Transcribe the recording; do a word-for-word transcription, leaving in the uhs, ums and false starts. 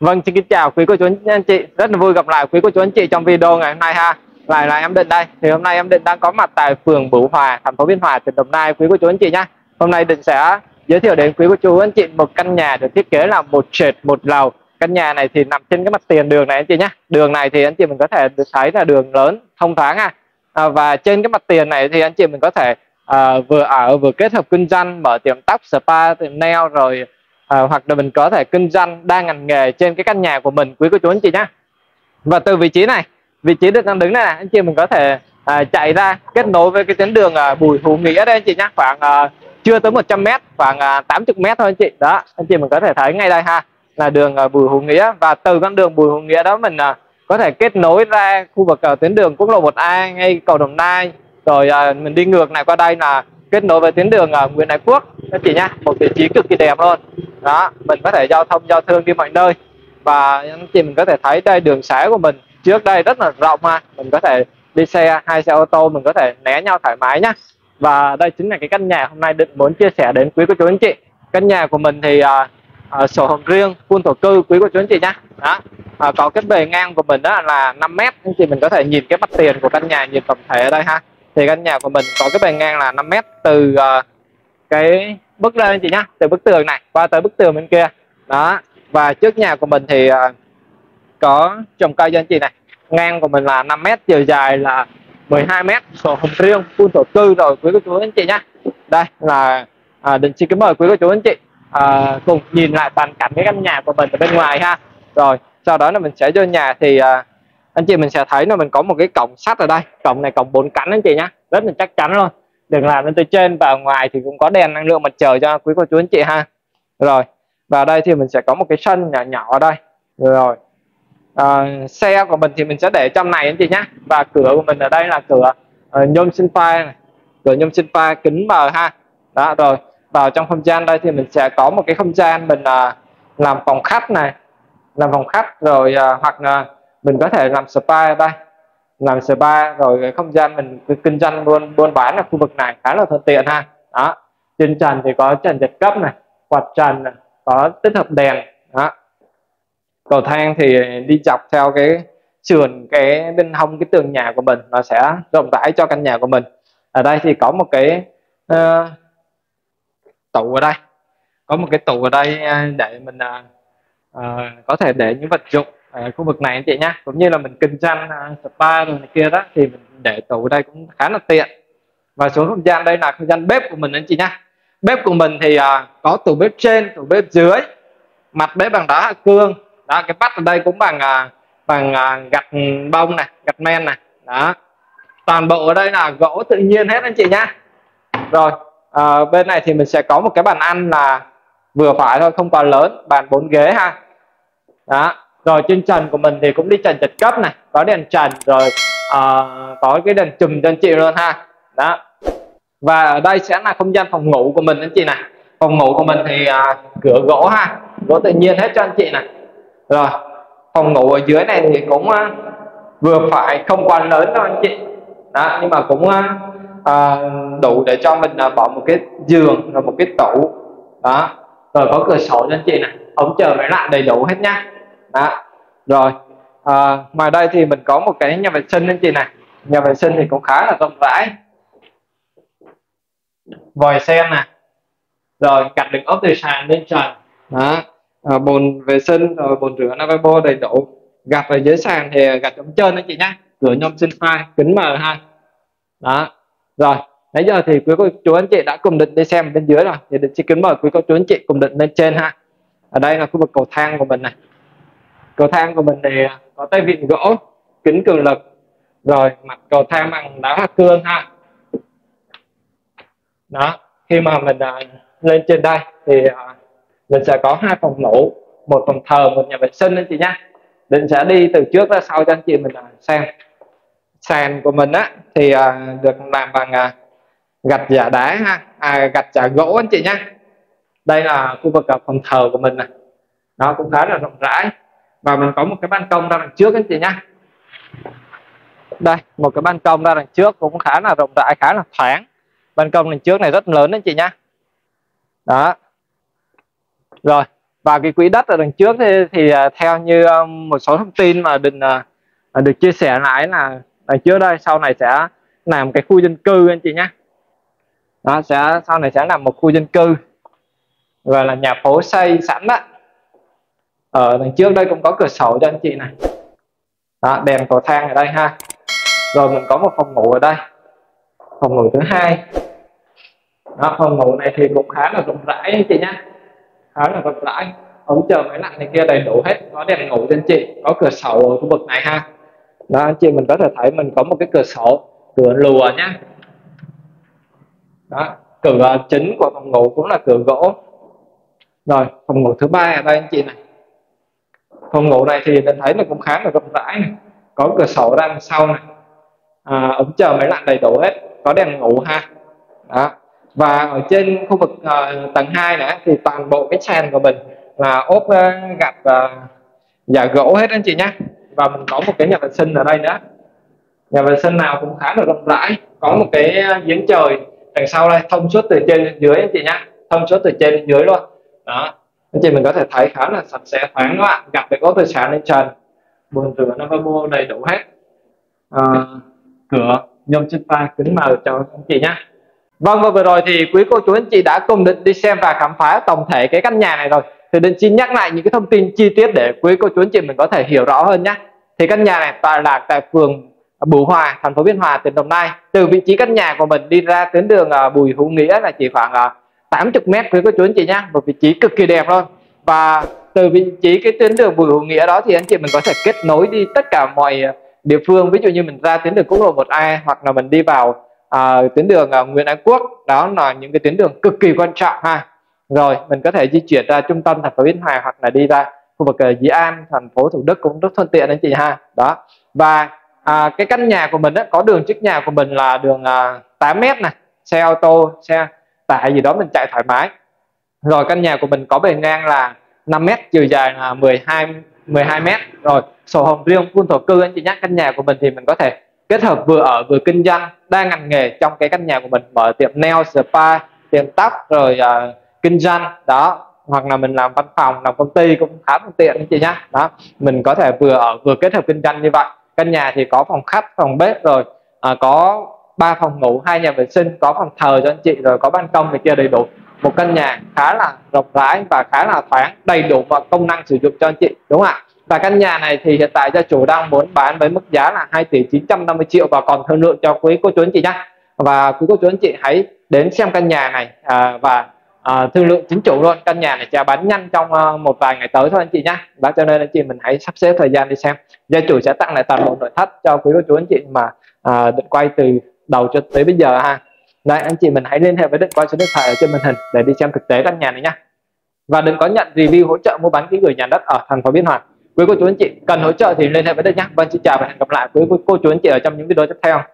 Vâng, xin kính chào quý cô chú anh chị, rất là vui gặp lại quý cô chú anh chị trong video ngày hôm nay ha. Lại là em Định đây. Thì hôm nay em Định đang có mặt tại phường Bửu Hòa, thành phố Biên Hòa, tỉnh Đồng Nai quý cô chú anh chị nhá. Hôm nay Định sẽ giới thiệu đến quý cô chú anh chị một căn nhà được thiết kế là một trệt một lầu. Căn nhà này thì nằm trên cái mặt tiền đường này anh chị nhá. Đường này thì anh chị mình có thể được thấy là đường lớn thông thoáng ha. À, và trên cái mặt tiền này thì anh chị mình có thể à, vừa ở vừa kết hợp kinh doanh, mở tiệm tóc, spa, tiệm nail rồi. À, hoặc là mình có thể kinh doanh đa ngành nghề trên cái căn nhà của mình quý cô chú anh chị nhé. Và từ vị trí này, vị trí Định đang đứng này, anh chị mình có thể à, chạy ra kết nối với cái tuyến đường à, Bùi Hữu Nghĩa đây anh chị nhé, khoảng à, chưa tới một trăm mét, khoảng à, tám mươi mét thôi anh chị. Đó, anh chị mình có thể thấy ngay đây ha, là đường à, Bùi Hữu Nghĩa. Và từ con đường Bùi Hữu Nghĩa đó mình à, có thể kết nối ra khu vực à, tuyến đường Quốc lộ một A ngay cầu Đồng Nai. Rồi à, mình đi ngược này qua đây là kết nối với tuyến đường à, Nguyễn Ái Quốc anh chị nhá, một vị trí cực kỳ đẹp luôn. Đó, mình có thể giao thông giao thương đi mọi nơi. Và anh chị mình có thể thấy đây, đường xá của mình trước đây rất là rộng ha. Mình có thể đi xe, hai xe ô tô mình có thể né nhau thoải mái nhá. Và đây chính là cái căn nhà hôm nay Định muốn chia sẻ đến quý cô chú anh chị. Căn nhà của mình thì à, à, sổ hồng riêng, full thổ cư quý cô chú anh chị nhá. Đó, à, có cái bề ngang của mình đó là năm mét. Anh chị mình có thể nhìn cái mặt tiền của căn nhà, nhìn tổng thể ở đây ha. Thì căn nhà của mình có cái bề ngang là năm mét từ à, cái bức đây anh chị nhá, từ bức tường này qua tới bức tường bên kia đó. Và trước nhà của mình thì uh, có trồng cây cho anh chị này. Ngang của mình là năm mét, chiều dài là mười hai mét, sổ hồng riêng, full thổ cư rồi quý cô chú anh chị nhá. Đây là uh, Định xin kính mời quý cô chú anh chị uh, cùng nhìn lại toàn cảnh cái căn nhà của mình ở bên ngoài ha. Rồi sau đó là mình sẽ vô nhà thì uh, anh chị mình sẽ thấy là mình có một cái cổng sắt ở đây. Cổng này cổng bốn cánh anh chị nhá, rất là chắc chắn luôn, đừng làm lên tới trên. Và ngoài thì cũng có đèn năng lượng mặt trời cho quý cô chú anh chị ha. Rồi và đây thì mình sẽ có một cái sân nhỏ nhỏ ở đây. Rồi à, xe của mình thì mình sẽ để trong này anh chị nhá. Và cửa của mình ở đây là cửa uh, nhôm Xingfa này, cửa nhôm Xingfa kính mờ ha. Đó, rồi vào trong không gian đây thì mình sẽ có một cái không gian mình uh, làm phòng khách này, làm phòng khách rồi uh, hoặc là uh, mình có thể làm spa ở đây, làm spa. Rồi cái không gian mình kinh doanh buôn buôn bán ở khu vực này khá là thuận tiện ha. Đó, trên trần thì có trần giật cấp này, quạt trần này, có tích hợp đèn. Đó, cầu thang thì đi dọc theo cái sườn cái bên hông cái tường nhà của mình, nó sẽ rộng rãi cho căn nhà của mình. Ở đây thì có một cái uh, tủ ở đây, có một cái tủ ở đây để mình uh, uh, có thể để những vật dụng ở khu vực này anh chị nhá, cũng như là mình kinh doanh uh, spa rồi này kia đó thì mình để tủ đây cũng khá là tiện. Và xuống không gian đây là không gian bếp của mình anh chị nhá. Bếp của mình thì uh, có tủ bếp trên, tủ bếp dưới, mặt bếp bằng đá hạ cương. Đó, cái bát ở đây cũng bằng uh, bằng uh, gạch bông này, gạch men này. Đó, toàn bộ ở đây là gỗ tự nhiên hết anh chị nhá. Rồi uh, bên này thì mình sẽ có một cái bàn ăn là vừa phải thôi, không quá lớn, bàn bốn ghế ha. Đó. Rồi trên trần của mình thì cũng đi trần trật cấp này, có đèn trần rồi uh, có cái đèn chùm cho anh chị luôn ha. Đó, và ở đây sẽ là không gian phòng ngủ của mình anh chị này. Phòng ngủ của mình thì uh, cửa gỗ ha, gỗ tự nhiên hết cho anh chị này. Rồi phòng ngủ ở dưới này thì cũng uh, vừa phải, không quá lớn đâu anh chị. Đó, nhưng mà cũng uh, uh, đủ để cho mình uh, bỏ một cái giường rồi một cái tủ. Đó, rồi có cửa sổ cho anh chị này, ống chờ máy lạnh đầy đủ hết nhá. Đó, rồi à, ngoài đây thì mình có một cái nhà vệ sinh anh chị này. Nhà vệ sinh thì cũng khá là rộng rãi, vòi sen nè, rồi gạch được ốp từ sàn lên trần. Đó, à, bồn vệ sinh rồi bồn rửa lavabo đầy đủ, gạch ở dưới sàn thì gạch chống trơn anh chị nhá. Cửa nhôm Xingfa kính mờ ha. Đó, rồi nãy giờ thì quý cô chú anh chị đã cùng Định đi xem bên dưới rồi, thì Định xin kính mời quý cô chú anh chị cùng Định lên trên ha. Ở đây là khu vực cầu thang của mình này. Cầu thang của mình thì có tay vịn gỗ, kính cường lực, rồi mặt cầu thang bằng đá hoa cương ha. Đó, khi mà mình uh, lên trên đây thì uh, mình sẽ có hai phòng ngủ, một phòng thờ, một nhà vệ sinh anh chị nhá. Định sẽ đi từ trước ra sau cho anh chị mình uh, xem. Sàn của mình á thì uh, được làm bằng uh, gạch giả đá ha, à, gạch giả gỗ anh chị nhá. Đây là khu vực uh, phòng thờ của mình này. Nó cũng khá là rộng rãi. Và mình có một cái ban công ra đằng trước anh chị nhá. Đây, một cái ban công ra đằng trước cũng khá là rộng rãi, khá là thoáng. Ban công đằng trước này rất lớn anh chị nhá. Đó. Rồi, Và cái quỹ đất ở đằng trước thì, thì theo như một số thông tin mà định được chia sẻ lại là đằng trước đây sau này sẽ làm cái khu dân cư anh chị nhé. Đó, sẽ sau này sẽ làm một khu dân cư gọi là nhà phố xây sẵn đó. Ở đằng trước đây cũng có cửa sổ cho anh chị này. Đó, đèn cầu thang ở đây ha. Rồi mình có một phòng ngủ ở đây, phòng ngủ thứ hai. Đó, phòng ngủ này thì cũng khá là rộng rãi anh chị nhé, khá là rộng rãi, ống chờ máy lạnh này kia đầy đủ hết, có đèn ngủ cho anh chị, có cửa sổ ở khu vực này ha. Đó anh chị mình có thể thấy mình có một cái cửa sổ, cửa lùa nhá. Đó, cửa chính của phòng ngủ cũng là cửa gỗ. Rồi phòng ngủ thứ ba ở đây anh chị này, phòng ngủ này thì mình thấy là cũng khá là rộng rãi này, có cửa sổ ra đằng sau này, à, ống chờ máy lạnh đầy đủ hết, có đèn ngủ ha. Đó. Và ở trên khu vực uh, tầng hai này thì toàn bộ cái sàn của mình là ốp uh, gạch uh, giả gỗ hết anh chị nhé. Và mình có một cái nhà vệ sinh ở đây nữa, nhà vệ sinh nào cũng khá là rộng rãi, có một cái giếng trời đằng sau đây thông suốt từ trên đến dưới anh chị nhé, thông suốt từ trên đến dưới luôn. Đó anh chị mình có thể thấy khá là sạch sẽ thoáng các bạn, gạch được ốp từ sàn lên trần, bồn rửa lavabo đầy đủ hết, à, cửa nhôm Xingfa kính mờ cho anh chị nhé. Vâng, và vừa rồi thì quý cô chú anh chị đã cùng Định đi xem và khám phá tổng thể cái căn nhà này rồi. Thì Định xin nhắc lại những cái thông tin chi tiết để quý cô chú anh chị mình có thể hiểu rõ hơn nhé. Thì căn nhà này tọa lạc tại phường Bửu Hòa, thành phố Biên Hòa, tỉnh Đồng Nai. Từ vị trí căn nhà của mình đi ra tuyến đường Bùi Hữu Nghĩa là chỉ khoảng tám mươi mét quý cô chú anh chị nhé, một vị trí cực kỳ đẹp luôn. Và từ vị trí cái tuyến đường Bùi Hữu Nghĩa đó thì anh chị mình có thể kết nối đi tất cả mọi địa phương. Ví dụ như mình ra tuyến đường Quốc lộ một A hoặc là mình đi vào À, tuyến đường uh, Nguyễn Ái Quốc, đó là những cái tuyến đường cực kỳ quan trọng ha. Rồi mình có thể di chuyển ra trung tâm thành phố Biên Hòa hoặc là đi ra khu vực uh, Dĩ An, thành phố Thủ Đức cũng rất thuận tiện anh chị ha. Đó, và à, cái căn nhà của mình đó, có đường trước nhà của mình là đường uh, tám mét này, xe ô tô, xe tải gì đó mình chạy thoải mái. Rồi căn nhà của mình có bề ngang là năm mét, chiều dài là mười hai mét. Rồi sổ hồng riêng, khuôn thổ cư anh chị nhé. Căn nhà của mình thì mình có thể kết hợp vừa ở vừa kinh doanh đa ngành nghề trong cái căn nhà của mình, mở tiệm nail, spa, tiệm tóc, rồi uh, kinh doanh đó, hoặc là mình làm văn phòng, làm công ty cũng khá thuận tiện anh chị nhé. Đó, mình có thể vừa ở vừa kết hợp kinh doanh như vậy. Căn nhà thì có phòng khách, phòng bếp, rồi uh, có ba phòng ngủ, hai nhà vệ sinh, có phòng thờ cho anh chị, rồi có ban công này kia đầy đủ. Một căn nhà khá là rộng rãi và khá là thoáng, đầy đủ mọi công năng sử dụng cho anh chị, đúng không ạ? Và căn nhà này thì hiện tại gia chủ đang muốn bán với mức giá là hai tỷ chín trăm năm mươi triệu và còn thương lượng cho quý cô chú anh chị nhé. Và quý cô chú anh chị hãy đến xem căn nhà này à, và à, thương lượng chính chủ luôn. Căn nhà này sẽ bán nhanh trong uh, một vài ngày tới thôi anh chị nhé. Đó, cho nên anh chị mình hãy sắp xếp thời gian đi xem. Gia chủ sẽ tặng lại toàn bộ nội thất cho quý cô chú anh chị mà à, Định quay từ đầu cho tới bây giờ ha. Đây, anh chị mình hãy liên hệ với Định qua số điện thoại ở trên màn hình để đi xem thực tế căn nhà này nhé. Và Định có nhận review hỗ trợ mua bán ký gửi nhà đất ở thành phố Biên Hòa. Quý cô chú anh chị cần hỗ trợ thì liên hệ với Định nhé. Vâng, xin chào và hẹn gặp lại quý cô chú anh chị ở trong những video tiếp theo.